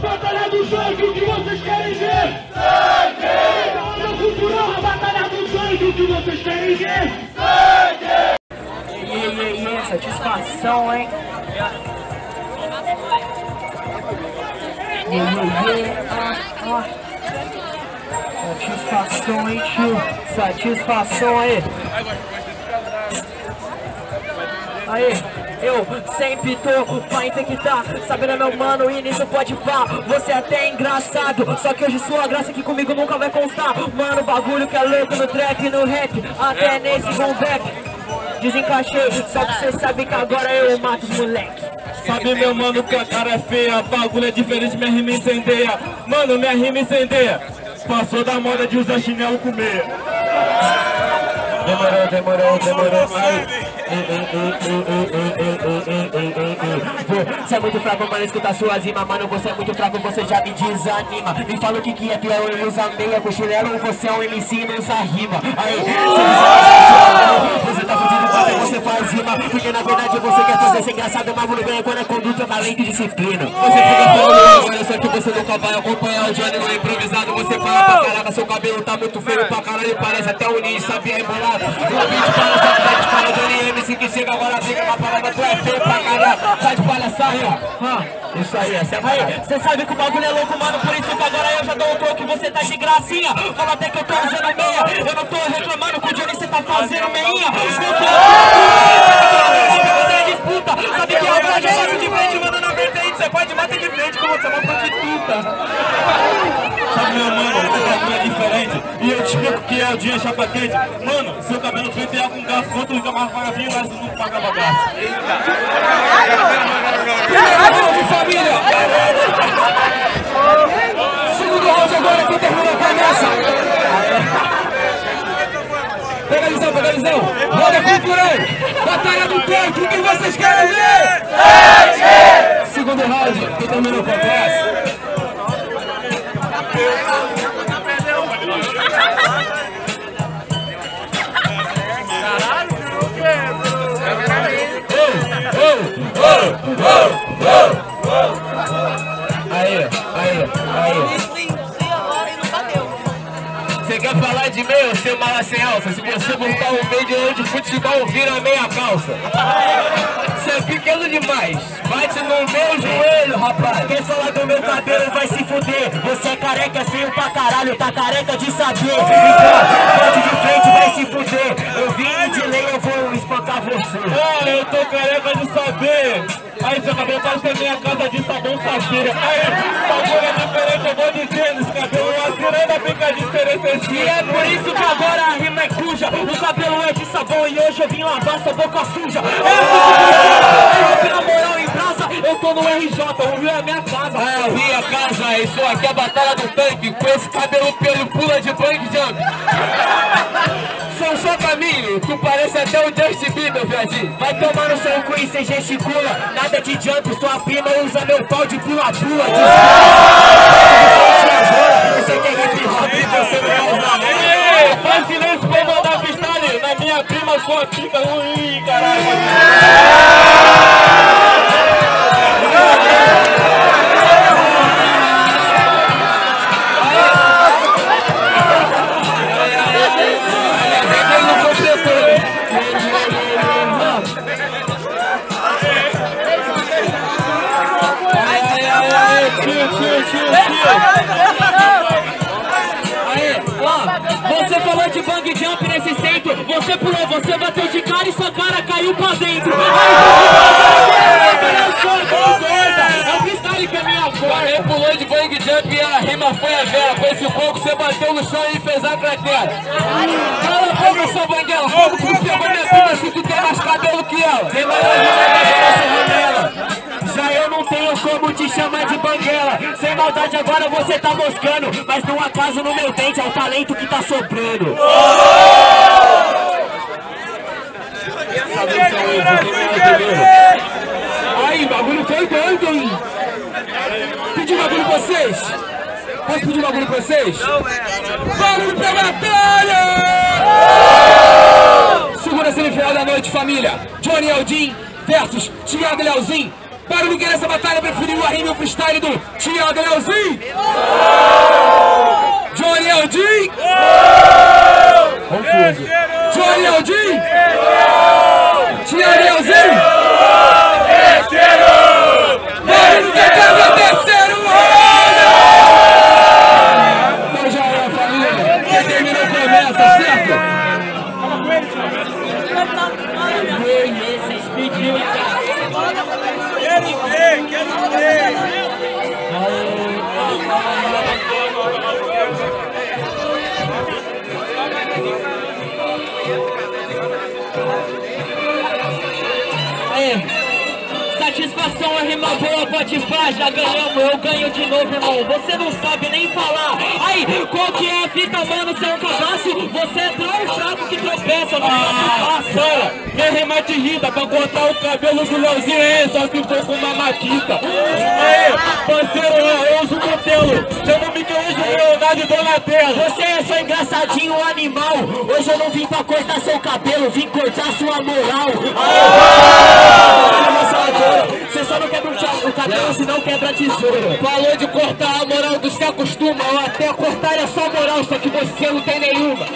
Batalha do Tanque, o que vocês querem ver? Sangue! Batalha cultural, a Batalha do Tanque, o que vocês querem ver? Sangue! E satisfação, hein? Satisfação, hein, tio? Satisfação aí! Aí! Eu sempre tô pra infectar, sabendo meu mano, e nisso pode pá. Você é até engraçado, só que hoje sua graça aqui comigo nunca vai constar. Mano, bagulho que é louco no trap, no rap, até nesse bom rap. Desencaixei, só que cê sabe que agora eu mato os moleque. Sabe meu mano que a cara é feia, bagulho é diferente, minha rima incendeia. Mano, minha rima incendeia, passou da moda de usar chinelo com meia. Demorou, demorou, demorou, aí. Você é muito fraco, mano, escuta suas rimas. Mano, você é muito fraco, você já me desanima. Me fala o que é pior, eu uso a meia com chinelo, você é um MC e não usa rima. Aí, você tá fudido quando você faz rima, porque na verdade você quer fazer ser engraçado, mas não ganha quando é conduta, talento e disciplina. Você fica falando agora, só que você nunca vai acompanhar o Jhony no improvisado. Você fala pra caralho, seu cabelo tá muito feio pra caralho, parece até um ninja, sabia embolado. O vídeo fala pra frente, fala Jhony MC que chega agora, vem com uma parada, tu é feio pra caralho, sai de palhaçada. Isso aí, essa é aí. Você sabe que o bagulho é louco, mano, por isso que agora eu já dou um troco e você tá de gracinha. Fala até que eu tô usando meia, eu não tô reclamando com o Jhony, você tá fazendo meinha. Disputa, sabe que eu já faço de frente, manda na vertente, você pode bater de frente como você é uma prostituta. Sabe meu mano, o bagulho é diferente, e eu te digo que é o dia chapa quente. Mano, seu cabelo feito é com garfo, quanto fica mais vagabundo, mas não paga bagaço. Eita! Família! Segundo round agora que termina a bagaça. Pega a visão, pega a visão. Roda cultural, Batalha do Tanque, o que vocês querem ver? Segundo round, que termina a bagaça. Aí. Você quer falar de meia ou ser mala sem alça? Se você botar um meio de futebol, vira meia calça. Você é pequeno demais, bate no meu joelho, rapaz. Quem falar do meu cabelo vai se fuder. Você é careca, é feio pra caralho, tá careca de saber. Então, bate de frente, vai se fuder. Eu vim de lei, eu vou espancar você. Ah, eu tô careca de saber. Aí seu cabelo parece a minha casa de sabão safira. Aí, bagulho é diferente, eu vou dizendo. Esse cabelo é assinando a pica de diferença. E é por isso que agora a rima é cuja. O cabelo é de sabão e hoje eu vim lavar sua boca suja. Eu tô na moral em brasa, eu tô no RJ, o Rio é minha casa. É, o Rio é casa, isso aqui é a Batalha do Tanque. Com esse cabelo pelo pula de punk jump. São só caminho, tu parece até o Justin Bieber, viadinho. Vai tomar no seu cu e cê gesticula. Nada de jump, sua prima usa meu pau de pula-pula. Você tem hip hop e você não usa nada. Faz silêncio pra eu mandar freestyle. Na minha prima, sua pica ruim, caralho. Você falou de bang jump nesse centro. Você pulou, você bateu de cara e sua cara caiu pra dentro. É o freestyle que é minha cor. Você pulou de bang jump e a rima foi a vera. Com esse pouco você bateu no chão e fez a cratera. Cala a boca, sua banguela. Fogo que você vai minha vida se tu tem mais cabelo que ela. Tem mais cabelo que ela. Já eu não tenho como te chamar de banguela. Sem maldade agora você tá moscando, mas não acaso no meu dente é o talento que tá soprando. Aí, bagulho foi doido, hein? Pedi um bagulho pra vocês? Posso pedir um bagulho pra vocês? Barulho pra batalha! Segunda semifinal da noite, família. Jhony Eldin versus Thiago Leozin. Barulho que nessa batalha preferiu a rima e o freestyle do Thiago Leozin? Jhony Eldin? Jhony Eldin? Thiago Leozin? Satisfação é rima boa, pode pá, já ganhamos, eu ganho de novo, irmão. Você não sabe nem falar. Aí, qual que é a fita, mano? Você é um cabaço, você é tão fraco que tropeça, não é? Minha rima te irrita, pra cortar o cabelo do Leozinho aí, só se for com uma maquita. Aí, parceiro, eu uso o cabelo, chama-me que eu uso Leonardo e Donatello. Você é só engraçadinho, animal. Hoje eu não vim pra cortar seu cabelo, vim cortar sua moral. Você só não quebra o cabelo, senão quebra a tesoura. Falou de cortar a moral dos que acostumam, ou até cortar é só moral, só que você não tem nenhuma.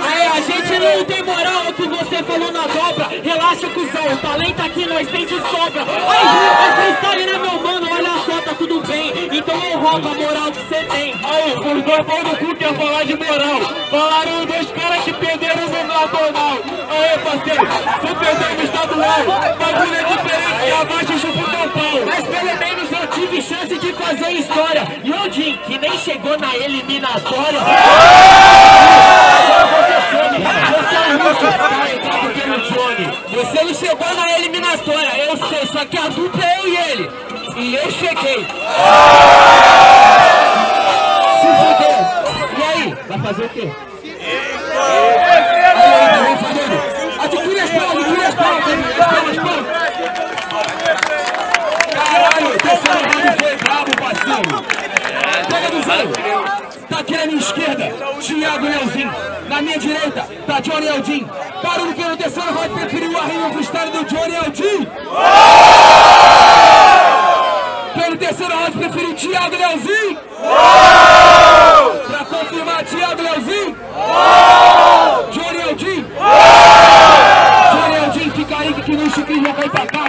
Aí, a gente não tem moral, o que você falou na dobra. Relaxa, cuzão, o talento aqui nós tem de sobra. Aí, a freestyle, né, meu mano? Olha só, tá tudo bem, então eu roubo a moral que você tem. Aí, os dois pão no cu quer falar de moral. Falaram dois caras que perderam no nacional. Aê, parceiro, você perdeu no estadual, bagulho é diferente, e abaixo eu chupo o teu pau. Mas pelo menos eu tive chance de fazer história. E o Jim, que nem chegou na eliminatória. Você não chegou na eliminatória, eu sei, só que a dupla é eu e ele. E eu cheguei. Se fudeu. E aí, vai fazer o quê? Tá aqui na minha esquerda, Thiago Leozin. Na minha direita, tá Jhony Eldin. Barulho pelo terceiro vai preferir o arrimo freestyle do Jhony Eldin. Pelo terceiro round preferiu Thiago Leozin. Pra confirmar, Thiago Leozin. Jhony Eldin. Jhony Eldin, fica aí que não se cria, vai pra cá.